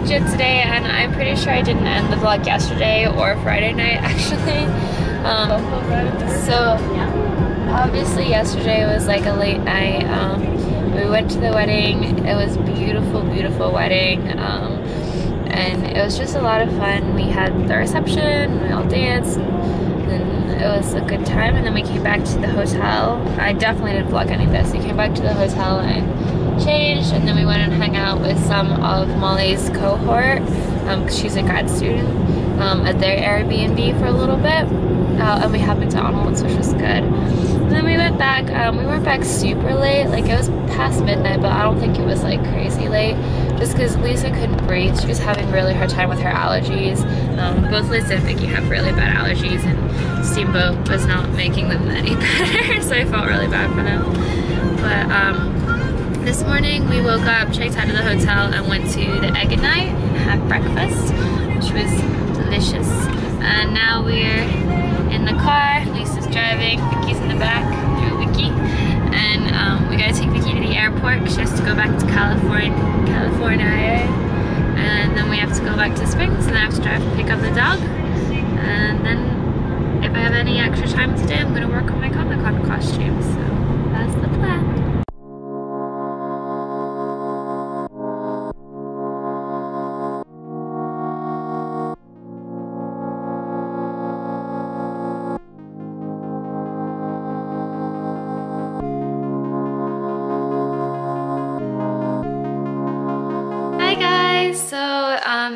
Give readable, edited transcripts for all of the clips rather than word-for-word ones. vlogged yet today, and I'm pretty sure I didn't end the vlog yesterday or Friday night, actually. Obviously yesterday was like a late night. We went to the wedding. It was beautiful, beautiful wedding. And it was just a lot of fun. We had the reception, we all danced, and it was a good time. And then we came back to the hotel. I definitely didn't vlog any of this. We came back to the hotel and changed, and then we went and hung out with some of Molly's cohort, because she's a grad student, at their Airbnb for a little bit. And we had McDonald's, which was good. And then we went back. We weren't back super late, like it was past midnight, but I don't think it was like crazy late, just because Lisa couldn't breathe. She was having a really hard time with her allergies. Both Lisa and Vicky have really bad allergies, and Steamboat was not making them any better, so I felt really bad for them. But this morning we woke up, checked out of the hotel, and went to the Egg and Night and had breakfast, which was delicious. And now we're in the car. Lisa's driving, Vicky's in the back, through Vicky. And we gotta take Vicky to the airport. She has to go back to California. And then we have to go back to Springs, and I have to drive to pick up the dog. And then if I have any extra time today, I'm gonna work on my Comic Con costume. So that's the plan.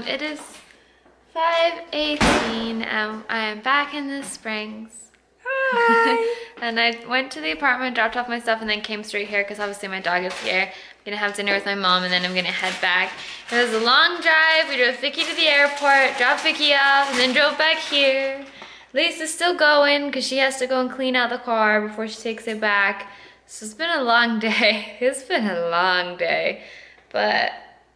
It is 5:18 and I am back in the Springs. Hi! And I went to the apartment, dropped off my stuff, and then came straight here because obviously my dog is here. I'm gonna have dinner with my mom, and then I'm gonna head back. It was a long drive. We drove Vicky to the airport, dropped Vicky off, and then drove back here. Lisa's still going because she has to go and clean out the car before she takes it back. So it's been a long day. It's been a long day, but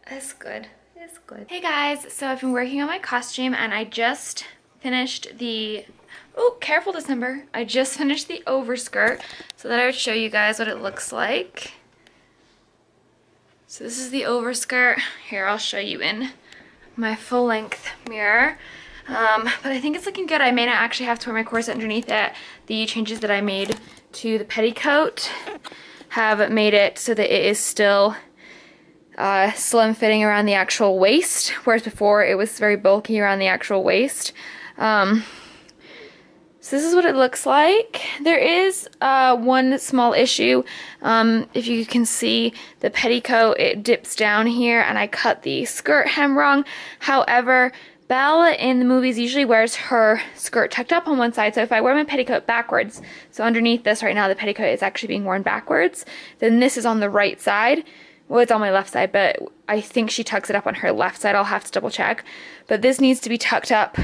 it's good. It's good. Hey guys, so I've been working on my costume, and I just finished the, oh, careful December. I just finished the overskirt so that I would show you guys what it looks like. So this is the overskirt. Here, I'll show you in my full length mirror. But I think it's looking good. I may not actually have to wear my corset underneath it. The changes that I made to the petticoat have made it so that it is still slim fitting around the actual waist, whereas before it was very bulky around the actual waist. So this is what it looks like. There is one small issue. If you can see the petticoat, it dips down here, and I cut the skirt hem wrong. However, Bella in the movies usually wears her skirt tucked up on one side, so if I wear my petticoat backwards, so underneath this right now the petticoat is actually being worn backwards, then this is on the right side. Well, it's on my left side, but I think she tucks it up on her left side. I'll have to double check. But this needs to be tucked up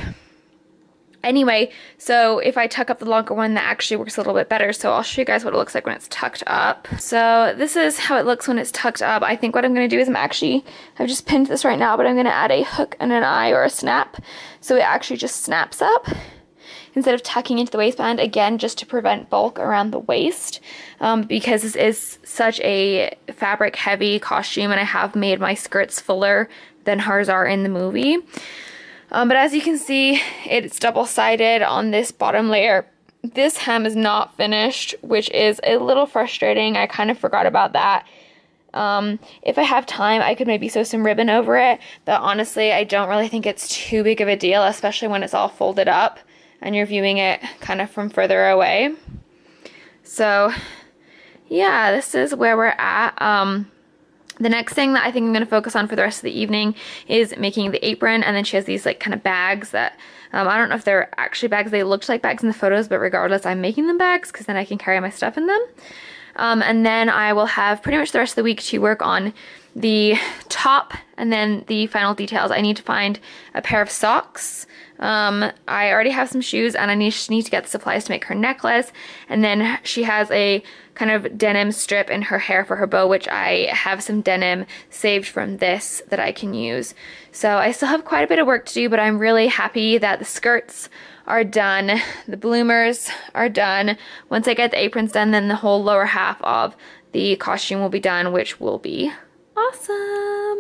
anyway, so if I tuck up the longer one, that actually works a little bit better. So I'll show you guys what it looks like when it's tucked up. So this is how it looks when it's tucked up. I think what I'm going to do is I've just pinned this right now, but I'm going to add a hook and an eye or a snap. So it actually just snaps up instead of tucking into the waistband, again, just to prevent bulk around the waist, because this is such a fabric-heavy costume, and I have made my skirts fuller than hers are in the movie. But as you can see, it's double-sided on this bottom layer. This hem is not finished, which is a little frustrating. I kind of forgot about that. If I have time, I could maybe sew some ribbon over it, but honestly, I don't really think it's too big of a deal, especially when it's all folded up and you're viewing it kind of from further away. So yeah, this is where we're at. The next thing that I think I'm going to focus on for the rest of the evening is making the apron, and then she has these like kind of bags that, I don't know if they're actually bags. They looked like bags in the photos, but regardless, I'm making them bags because then I can carry my stuff in them. And then I will have pretty much the rest of the week to work on the top and then the final details. I need to find a pair of socks. I already have some shoes, and I need to get the supplies to make her necklace, and then she has a kind of denim strip in her hair for her bow, which I have some denim saved from this that I can use. So I still have quite a bit of work to do, but I'm really happy that the skirts are done, the bloomers are done. Once I get the aprons done, then the whole lower half of the costume will be done, which will be awesome.